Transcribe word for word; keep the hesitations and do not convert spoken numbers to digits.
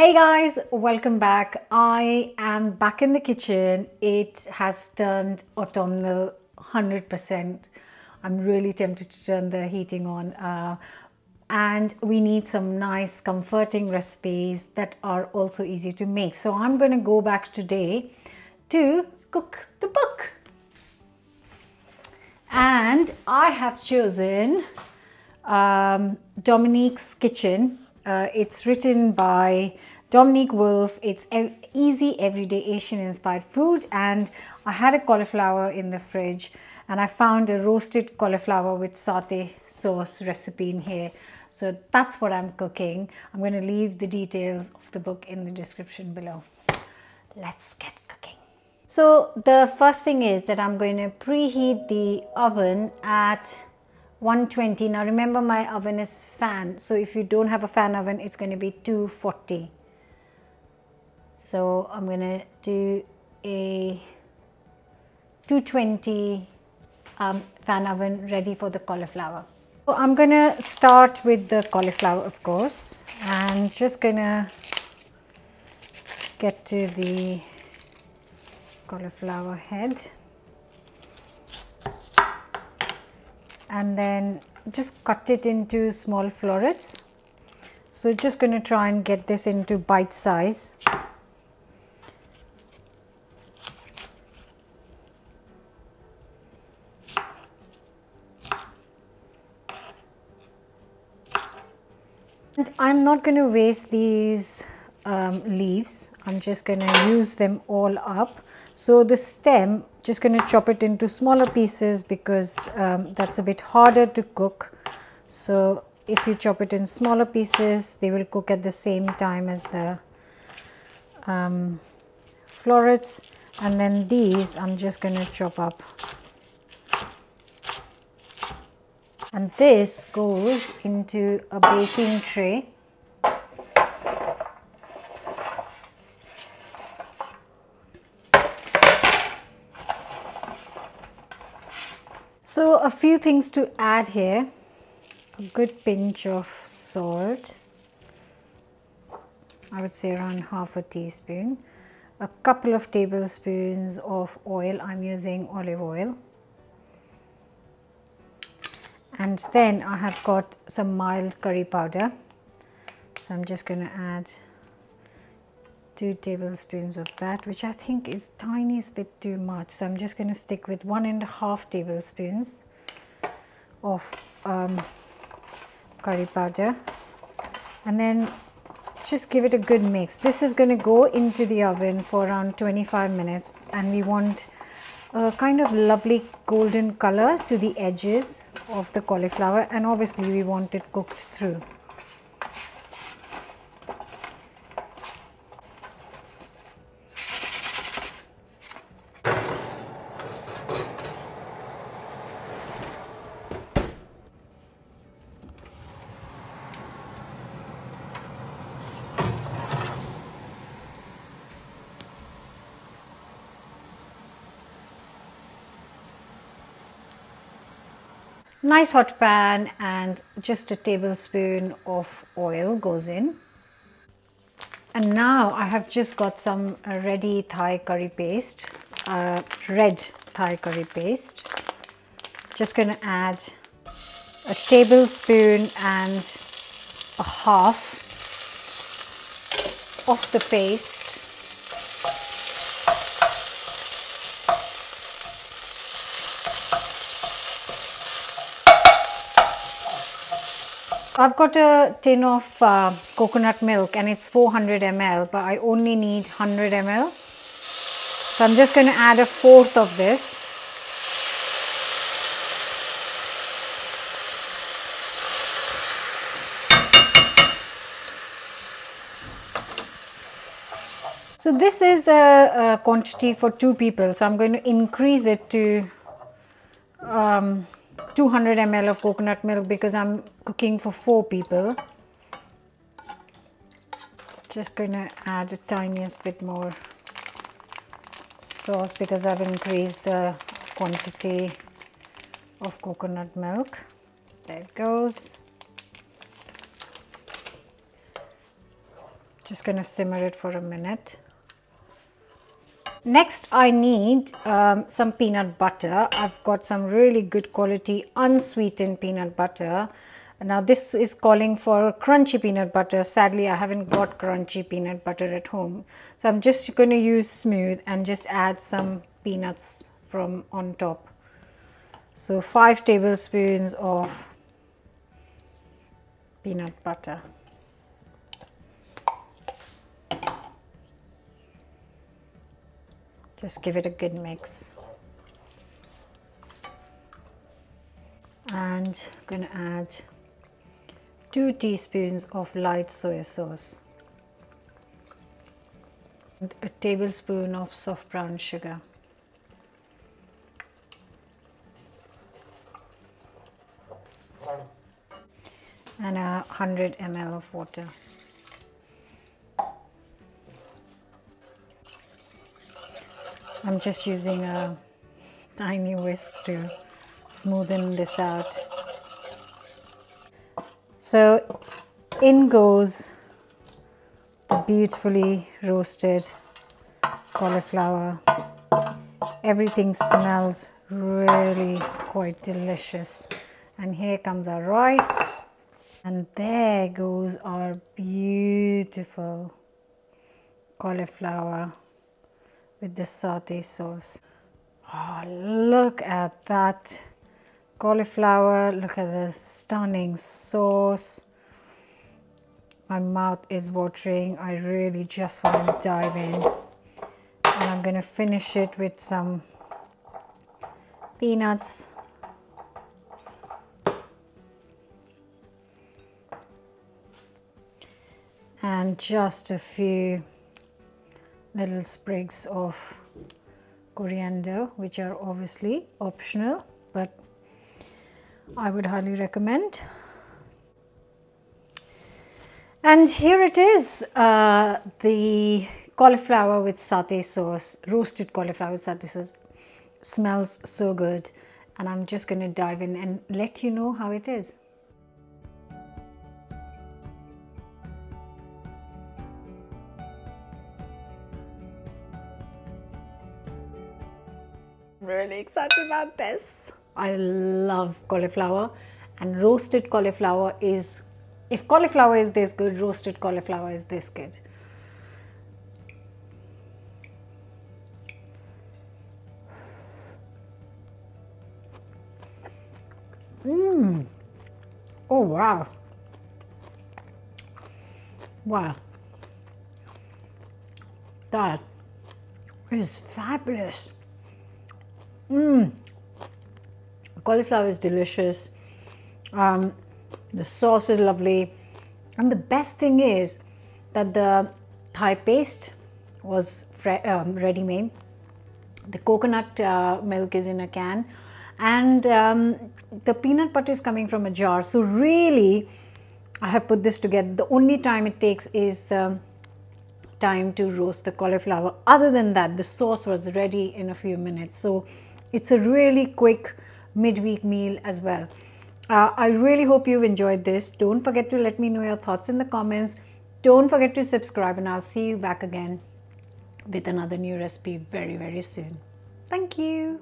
Hey guys, welcome back. I am back in the kitchen. It has turned autumnal one hundred percent. I'm really tempted to turn the heating on. Uh, and we need some nice comforting recipes that are also easy to make. So I'm going to go back today to cook the book. And I have chosen um, Dominique's Kitchen. Uh, it's written by Dominique Woolf. It's an easy, everyday Asian-inspired food. And I had a cauliflower in the fridge and I found a roasted cauliflower with satay sauce recipe in here. So that's what I'm cooking. I'm going to leave the details of the book in the description below. Let's get cooking. So the first thing is that I'm going to preheat the oven at one twenty. Now remember, my oven is fan, so if you don't have a fan oven, it's going to be two forty. So I'm going to do a two twenty um, fan oven ready for the cauliflower. So I'm going to start with the cauliflower, of course, and just going to get to the cauliflower head. And then just cut it into small florets. So just going to try and get this into bite size. And I'm not going to waste these um, leaves. I'm just going to use them all up. So the stem, just going to chop it into smaller pieces because um, that's a bit harder to cook. So if you chop it in smaller pieces, they will cook at the same time as the um, florets. And then these I'm just going to chop up. And this goes into a baking tray. So a few things to add here, a good pinch of salt, I would say around half a teaspoon, a couple of tablespoons of oil, I'm using olive oil, and then I have got some mild curry powder, so I'm just going to add two tablespoons of that, which I think is tiniest bit too much. So I'm just going to stick with one and a half tablespoons of um, curry powder, and then just give it a good mix. This is going to go into the oven for around twenty-five minutes, and we want a kind of lovely golden color to the edges of the cauliflower, and obviously we want it cooked through. Nice hot pan, and just a tablespoon of oil goes in. And now I have just got some ready Thai curry paste, uh, red Thai curry paste. Just going to add a tablespoon and a half of the paste. I've got a tin of uh, coconut milk, and it's four hundred milliliters, but I only need one hundred milliliters. So I'm just going to add a fourth of this. So this is a, a quantity for two people, so I'm going to increase it to um, two hundred milliliters of coconut milk because I'm cooking for four people. Just gonna add a tiniest bit more sauce because I've increased the quantity of coconut milk. There it goes. Just going to simmer it for a minute. Next, I need um, some peanut butter. I've got some really good quality unsweetened peanut butter. Now this is calling for crunchy peanut butter. Sadly, I haven't got crunchy peanut butter at home. So I'm just going to use smooth and just add some peanuts from on top. So five tablespoons of peanut butter. Just give it a good mix. And I'm going to add two teaspoons of light soy sauce. And a tablespoon of soft brown sugar. And a hundred ml of water. I'm just using a tiny whisk to smoothen this out. So in goes the beautifully roasted cauliflower. Everything smells really quite delicious. And here comes our rice. And there goes our beautiful cauliflower with the satay sauce. Oh, look at that cauliflower. Look at the stunning sauce. My mouth is watering. I really just want to dive in. And I'm going to finish it with some peanuts. And just a few little sprigs of coriander, which are obviously optional, but I would highly recommend. And here it is, uh, the cauliflower with satay sauce, roasted cauliflower with satay sauce. Smells so good, and I'm just going to dive in and let you know how it is. Really excited about this. I love cauliflower, and roasted cauliflower is, if cauliflower is this good, roasted cauliflower is this good. Mmm. Oh wow. Wow. That is fabulous. Mmm, cauliflower is delicious, um, the sauce is lovely, and the best thing is that the Thai paste was um, ready-made, the coconut uh, milk is in a can, and um, the peanut butter is coming from a jar. So really, I have put this together. The only time it takes is the time to roast the cauliflower. Other than that, the sauce was ready in a few minutes. So it's a really quick midweek meal as well. Uh, I really hope you've enjoyed this. Don't forget to let me know your thoughts in the comments. Don't forget to subscribe, and I'll see you back again with another new recipe very, very soon. Thank you.